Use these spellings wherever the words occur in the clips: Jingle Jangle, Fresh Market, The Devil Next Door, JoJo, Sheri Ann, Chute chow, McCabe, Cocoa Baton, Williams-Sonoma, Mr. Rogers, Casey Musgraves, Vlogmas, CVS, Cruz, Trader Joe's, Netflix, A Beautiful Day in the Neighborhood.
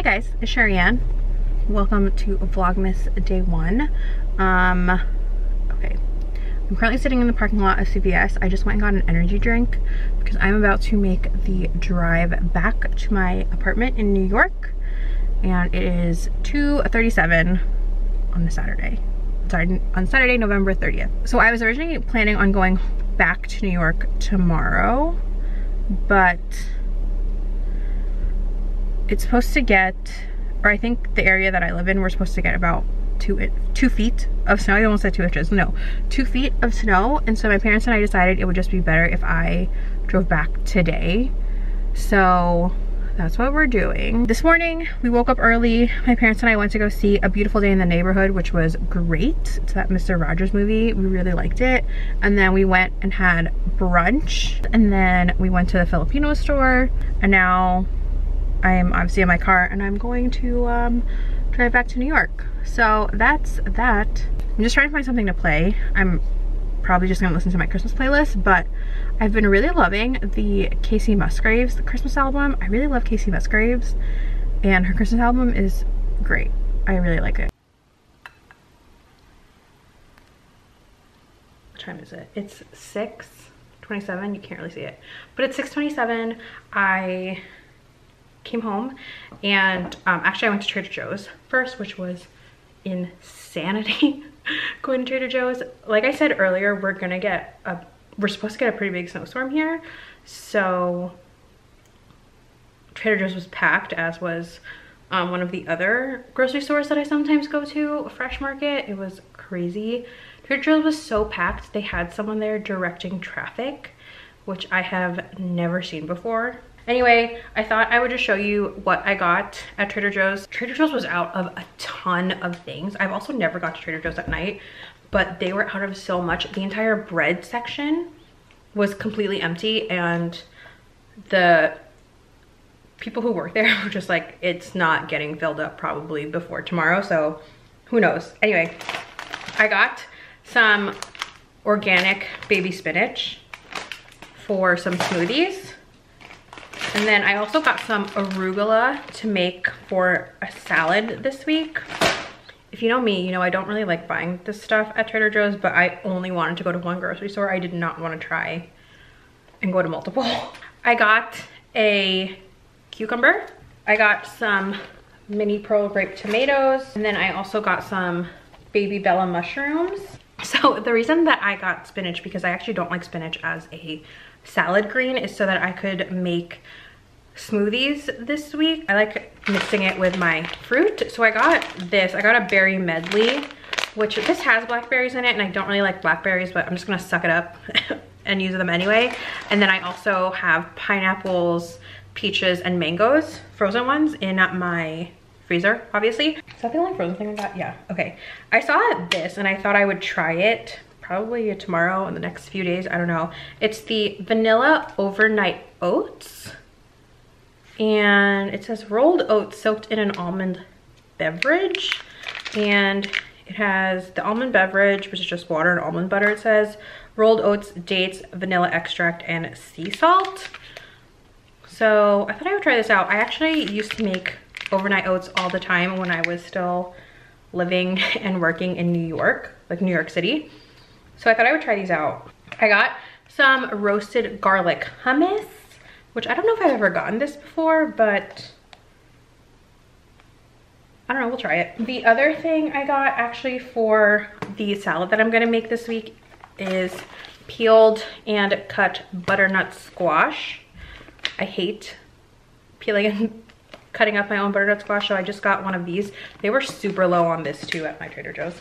Hi guys, it's Sheri Ann. Welcome to Vlogmas Day 1. Okay, I'm currently sitting in the parking lot of CVS. I just went and got an energy drink because I'm about to make the drive back to my apartment in New York. And it is 2:37 on a Saturday. Sorry, on Saturday, November 30th. So I was originally planning on going back to New York tomorrow, but it's supposed to get, or I think the area that I live in, we're supposed to get about 2 feet of snow. I almost said 2 inches, no, 2 feet of snow. And so my parents and I decided it would just be better if I drove back today. So that's what we're doing. This morning, we woke up early. My parents and I went to go see A Beautiful Day in the Neighborhood, which was great. It's that Mr. Rogers movie. We really liked it. And then we went and had brunch. And then we went to the Filipino store. And now I'm obviously in my car and I'm going to drive back to New York. So that's that. I'm just trying to find something to play. I'm probably just gonna listen to my Christmas playlist, but I've been really loving the Casey Musgraves Christmas album. I really love Casey Musgraves and her Christmas album is great. I really like it. What time is it? It's 6:27. You can't really see it, but it's 6:27. I came home and actually I went to Trader Joe's first, which was insanity. Going to Trader Joe's, like I said earlier, we're supposed to get a pretty big snowstorm here, so Trader Joe's was packed, as was one of the other grocery stores that I sometimes go to, Fresh Market. It was crazy. Trader Joe's was so packed. They had someone there directing traffic, which I have never seen before. Anyway, I thought I would just show you what I got at Trader Joe's. Trader Joe's was out of a ton of things. I've also never got to Trader Joe's at night, but they were out of so much. The entire bread section was completely empty and the people who work there were just like, it's not getting filled up probably before tomorrow, so who knows. Anyway, I got some organic baby spinach for some smoothies. And then I also got some arugula to make for a salad this week. If you know me, you know I don't really like buying this stuff at Trader Joe's, but I only wanted to go to one grocery store. I did not want to try and go to multiple. I got a cucumber. I got some mini pearl grape tomatoes. And then I also got some baby bella mushrooms. So the reason that I got spinach, because I actually don't like spinach as a salad green, is so that I could make smoothies this week. I like mixing it with my fruit. So I got this. I got a berry medley, which this has blackberries in it, and I don't really like blackberries, but I'm just gonna suck it up and use them anyway. And then I also have pineapples, peaches, and mangoes, frozen ones, in my freezer, obviously. Is that the only frozen thing I got? Yeah, okay. I saw this and I thought I would try it probably tomorrow in the next few days, I don't know. It's the vanilla overnight oats. And it says rolled oats soaked in an almond beverage. And it has the almond beverage, which is just water and almond butter, it says. Rolled oats, dates, vanilla extract, and sea salt. So I thought I would try this out. I actually used to make overnight oats all the time when I was still living and working in New York, like New York City. So I thought I would try these out. I got some roasted garlic hummus, which I don't know if I've ever gotten this before, but I don't know, we'll try it. The other thing I got actually for the salad that I'm gonna make this week is peeled and cut butternut squash. I hate peeling and cutting up my own butternut squash, so I just got one of these. They were super low on this too at my Trader Joe's.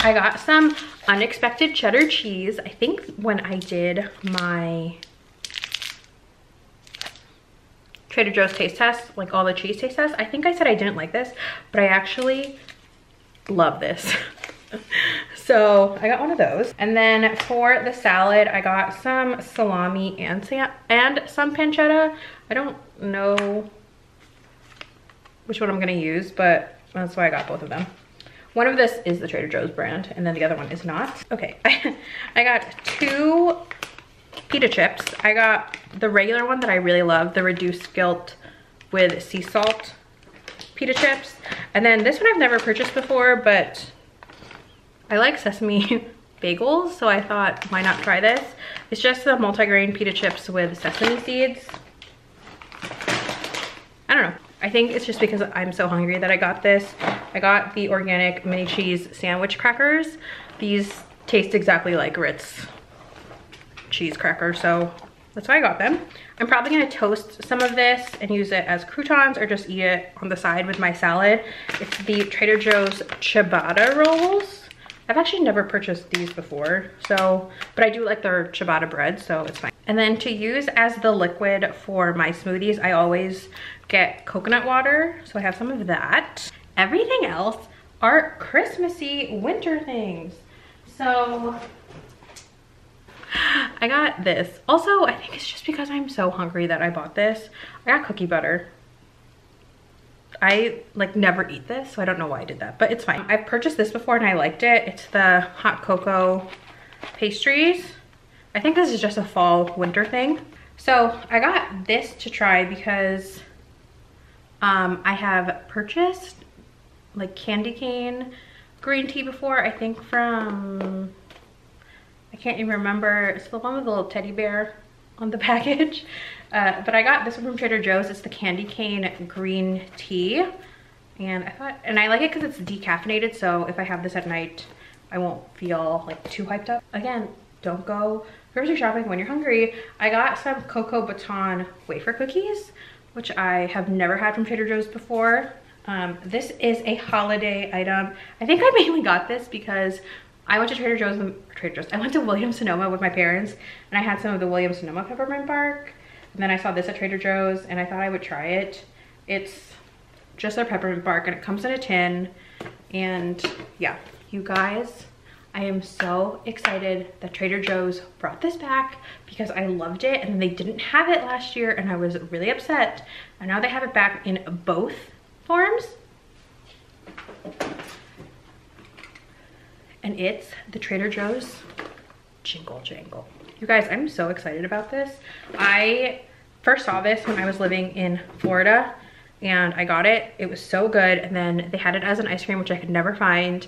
I got some unexpected cheddar cheese. I think when I did my Trader Joe's taste test, like all the cheese taste tests, I think I said I didn't like this, but I actually love this. So I got one of those. And then for the salad, I got some salami and some pancetta. I don't know which one I'm gonna use, but that's why I got both of them. One of this is the Trader Joe's brand, and then the other one is not. Okay, I got 2 pita chips. I got the regular one that I really love, the reduced guilt with sea salt pita chips. And then this one I've never purchased before, but I like sesame bagels, so I thought, why not try this? It's just the multigrain pita chips with sesame seeds. I don't know. I think it's just because I'm so hungry that I got this. I got the organic mini cheese sandwich crackers. These taste exactly like Ritz cheese crackers, so that's why I got them. I'm probably gonna toast some of this and use it as croutons or just eat it on the side with my salad. It's the Trader Joe's ciabatta rolls. I've actually never purchased these before, so, but I do like their ciabatta bread, so it's fine. And then to use as the liquid for my smoothies, I always get coconut water, so I have some of that. Everything else are Christmassy winter things. So I got this. Also, I think it's just because I'm so hungry that I bought this. I got cookie butter. I like never eat this, so I don't know why I did that, but it's fine. I've purchased this before and I liked it. It's the hot cocoa pastries. I think this is just a fall winter thing. So I got this to try because I have purchased like candy cane green tea before. I think from, I can't even remember, it's the one with the little teddy bear on the package. But I got this one from Trader Joe's. It's the candy cane green tea. And I thought, and I like it because it's decaffeinated. So if I have this at night, I won't feel like too hyped up. Again, don't go grocery shopping when you're hungry. I got some Cocoa Baton wafer cookies, which I have never had from Trader Joe's before. This is a holiday item. I think I mainly got this because I went to I went to Williams-Sonoma with my parents and I had some of the Williams-Sonoma peppermint bark. And then I saw this at Trader Joe's and I thought I would try it. It's just their peppermint bark and it comes in a tin. And yeah, you guys, I am so excited that Trader Joe's brought this back because I loved it and they didn't have it last year and I was really upset. And now they have it back in both forms. And it's the Trader Joe's Jingle Jangle. You guys, I'm so excited about this. I first saw this when I was living in Florida and I got it. It was so good. And then they had it as an ice cream, which I could never find.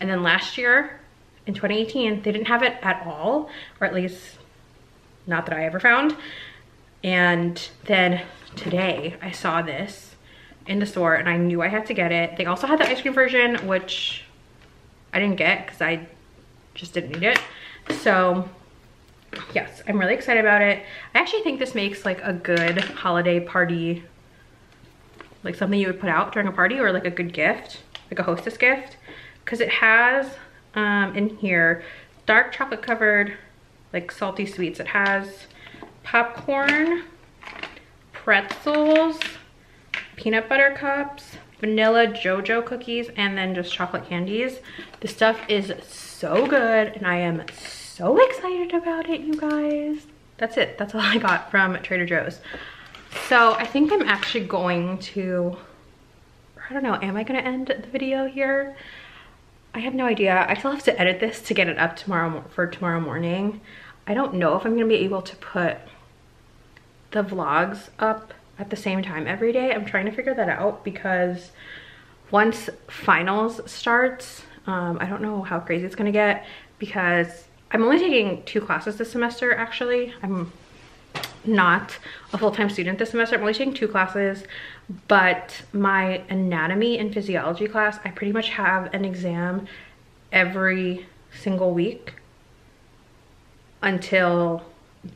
And then last year, in 2018, they didn't have it at all, or at least not that I ever found. And then today I saw this in the store and I knew I had to get it. They also had the ice cream version, which I didn't get because I just didn't need it. So yes, I'm really excited about it. I actually think this makes like a good holiday party, like something you would put out during a party, or like a good gift, like a hostess gift, because it has in here dark chocolate covered like salty sweets. It has popcorn, pretzels, peanut butter cups, vanilla JoJo cookies, and then just chocolate candies. This stuff is so good and I am so excited about it, you guys. That's it. That's all I got from Trader Joe's. So I think I'm actually going to, I don't know, am I going to end the video here? I have no idea. I still have to edit this to get it up tomorrow for tomorrow morning. I don't know if I'm going to be able to put the vlogs up at the same time every day. I'm trying to figure that out because once finals starts, I don't know how crazy it's gonna get because I'm only taking 2 classes this semester. Actually, I'm not a full-time student this semester. I'm only taking 2 classes, but my anatomy and physiology class, I pretty much have an exam every single week until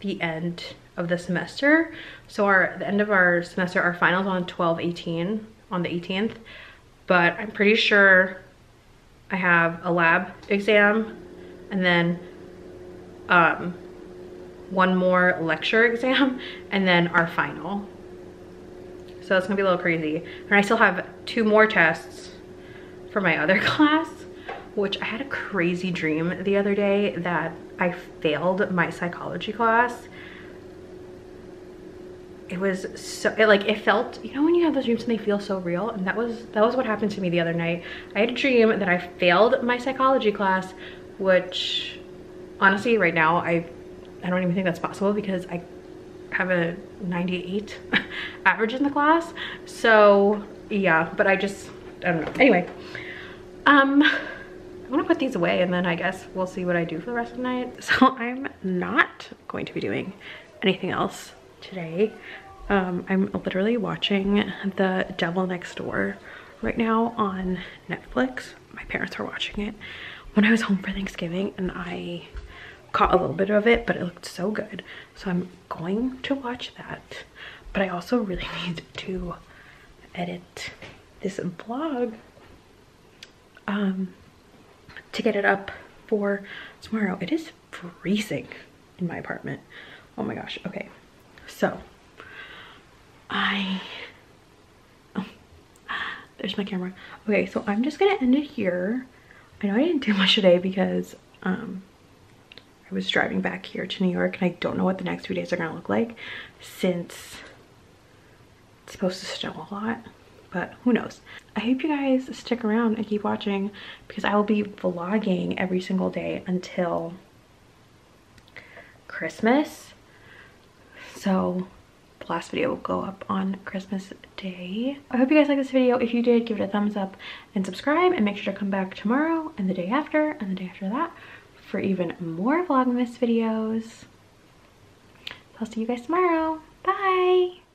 the end of the semester. So the end of our semester, our finals on the 18th, but I'm pretty sure I have a lab exam and then one more lecture exam and then our final. So it's gonna be a little crazy. And I still have 2 more tests for my other class, which I had a crazy dream the other day that I failed my psychology class. It was so, it felt, you know when you have those dreams and they feel so real? And that was what happened to me the other night. I had a dream that I failed my psychology class, which honestly right now, I don't even think that's possible because I have a 98 average in the class. So yeah, but I don't know. Anyway, I'm gonna put these away and then I guess we'll see what I do for the rest of the night. So I'm not going to be doing anything else today. I'm literally watching The Devil Next Door right now on Netflix. My parents were watching it when I was home for Thanksgiving and I caught a little bit of it, but it looked so good. So I'm going to watch that, but I also really need to edit this vlog to get it up for tomorrow. It is freezing in my apartment. Oh my gosh. Okay, so there's my camera. Okay, so I'm just gonna end it here. I know I didn't do much today because I was driving back here to New York and I don't know what the next few days are gonna look like since it's supposed to snow a lot, but who knows. I hope you guys stick around and keep watching because I will be vlogging every single day until Christmas. So the last video will go up on Christmas Day. I hope you guys like this video. If you did, give it a thumbs up and subscribe, and make sure to come back tomorrow and the day after and the day after that for even more Vlogmas videos. I'll see you guys tomorrow. Bye!